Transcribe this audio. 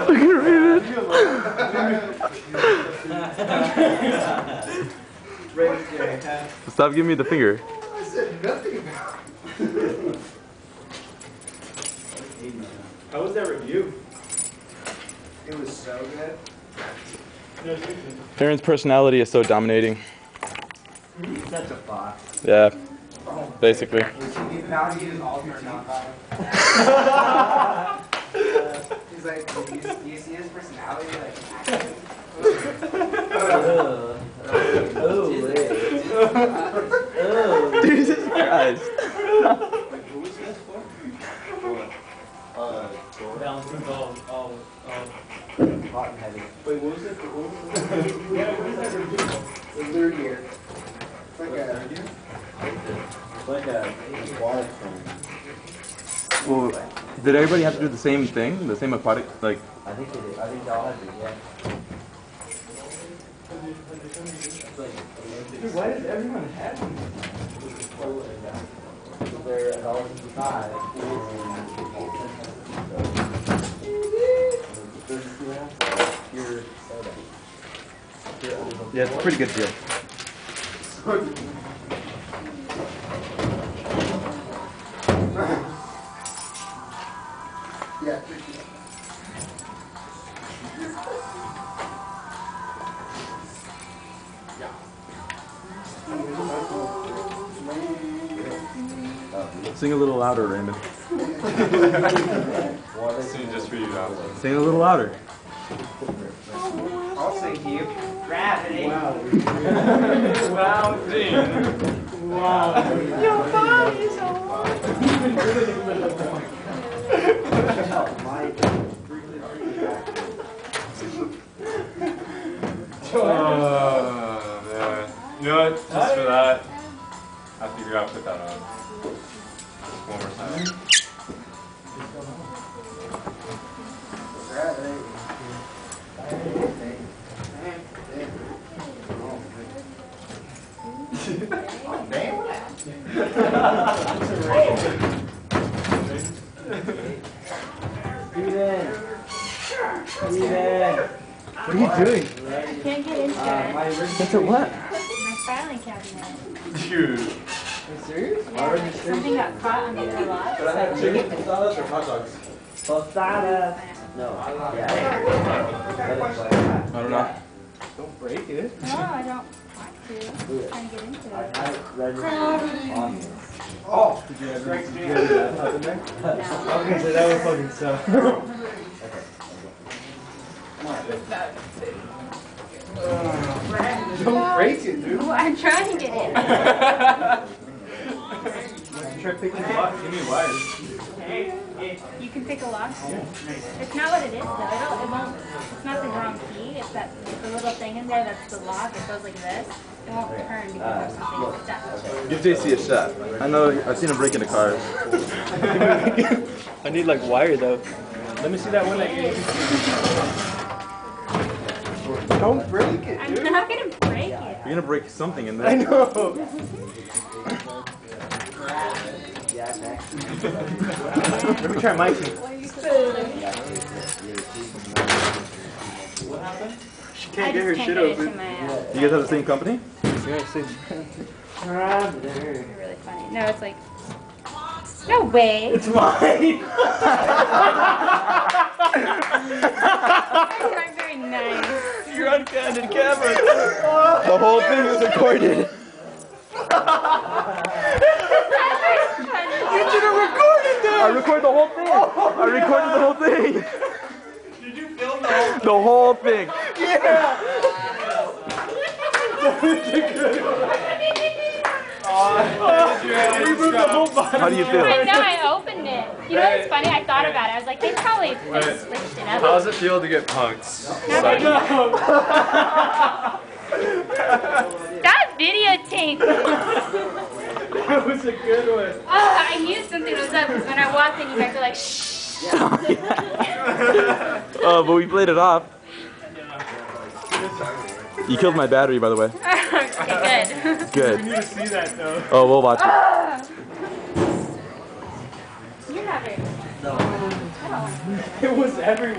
I can read it. Stop giving me the finger. I said nothing about it. How was that review? It was so good. Aaron's personality is so dominating. That's a box. Yeah. Basically. Now he is all your knockoff. He's like, do you see his personality? Like, oh, Jesus Christ. Like, who was this for? Balancing ball. Hot and heavy. Wait, what was that for? Yeah, what was that for? The third year. Like a third year? It's like a aquatic thing. Well, did everybody have to do the same thing? The same aquatic, like... I think they did. I think they all had to, yeah. Dude, why does everyone have them? They're $1.55. Yeah, it's a pretty good deal. Yeah. Sing a little louder, Raymond. Sing just for you, Alan. Sing a little louder. I'll sing to you. Gravity. Wow. Wow. Ding. Wow. Your body's so warm. Oh, man. You know what? Just for that, I figured I'd put that on. One more time. What are you doing? I can't get into it. Into what? My filing cabinet. Dude. Are you serious? Yeah, something got caught on the other lot. But I had chicken salads or hot dogs? Posada. No. Yeah. I don't know. Don't break it. No, I don't want to. I'm trying to get into it. Oh! Did you ever see that in there? No. Okay, so that was fucking tough. Don't break it, dude. Well, I'm trying to get in. Try picking a lock. Give me a wire. You can pick a lock. Yeah. It's not what it is, though. It's not the wrong key. It's that the little thing in there that's the lock. It goes like this. It won't turn because of something like that. Give JC a shot. I know. I've seen him break into cars. I need like wire though. Let me see that one. Don't break it, dude. I'm not going to break it. You're going to break something in there. I know. Let me try my key. What happened? She can't get her shit open. You guys have the same company? Yeah, same. You're really funny. No, it's like... No way. It's mine. That's not very nice. You're on candid camera. The whole thing was recorded. You should have recorded this. I recorded the whole thing. I recorded the whole thing. Did you film the whole thing? The whole thing. Yeah. We moved the whole body. How do you feel? I know. I opened it. You know what's funny? I thought about it. I was like, they probably switched it up. How does it feel to get punked? Stop videotaping. That was a good one. Oh, I knew something was up because when I walked in, you guys were like, shh. Oh, but we played it off. You killed my battery, by the way. Okay, good. Good. We need to see that, though. Oh, we'll watch it. You're not very good. No. It was everywhere.